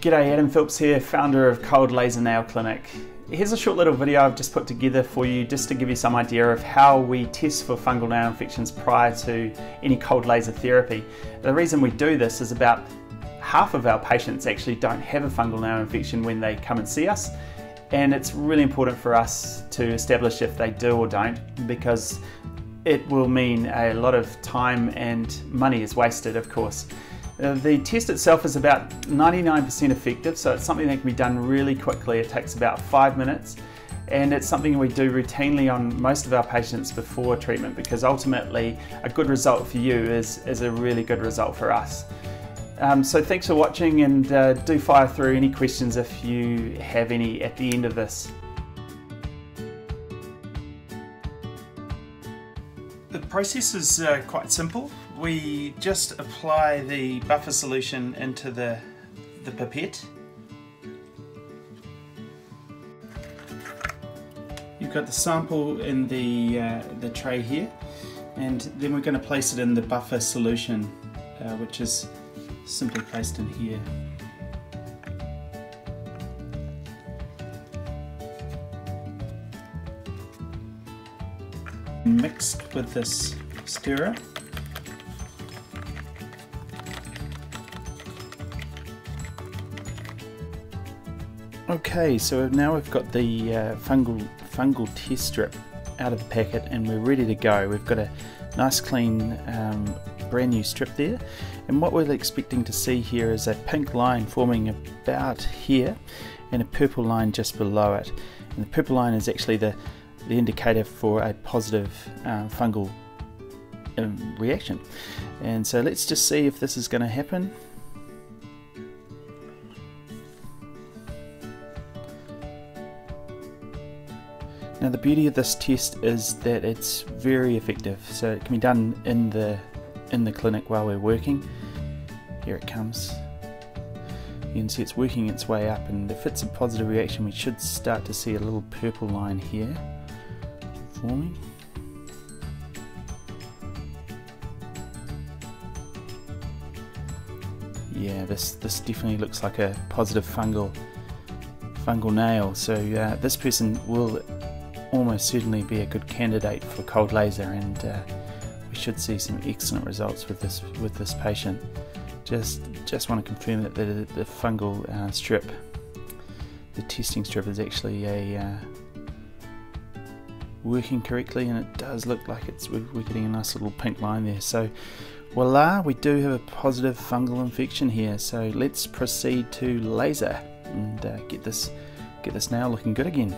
G'day, Adam Phillips here, founder of Cold Laser Nail Clinic. Here's a short little video I've just put together for you just to give you some idea of how we test for fungal nail infections prior to any cold laser therapy. The reason we do this is about half of our patients actually don't have a fungal nail infection when they come and see us, and it's really important for us to establish if they do or don't, because it will mean a lot of time and money is wasted, of course. The test itself is about 99% effective, so it's something that can be done really quickly. It takes about 5 minutes, and it's something we do routinely on most of our patients before treatment, because ultimately a good result for you is a really good result for us. So thanks for watching, and do fire through any questions if you have any at the end of this. The process is quite simple. We just apply the buffer solution into the pipette. You've got the sample in the tray here, and then we're going to place it in the buffer solution, which is simply placed in here. Mixed with this stirrer. Okay, so now we've got the fungal test strip out of the packet and we're ready to go. We've got a nice clean brand new strip there, and what we're expecting to see here is a pink line forming about here and a purple line just below it, and the purple line is actually the indicator for a positive fungal reaction. And so let's just see if this is going to happen. Now the beauty of this test is that it's very effective, so it can be done in the clinic while we're working. Here it comes. You can see it's working its way up, and if it's a positive reaction we should start to see a little purple line here forming. Yeah, this definitely looks like a positive fungal nail, so this person will almost certainly be a good candidate for cold laser, and we should see some excellent results with this patient. Just want to confirm that the fungal strip, the testing strip, is actually working correctly, and it does look like we're getting a nice little pink line there. So voila, we do have a positive fungal infection here. So let's proceed to laser and get this nail looking good again.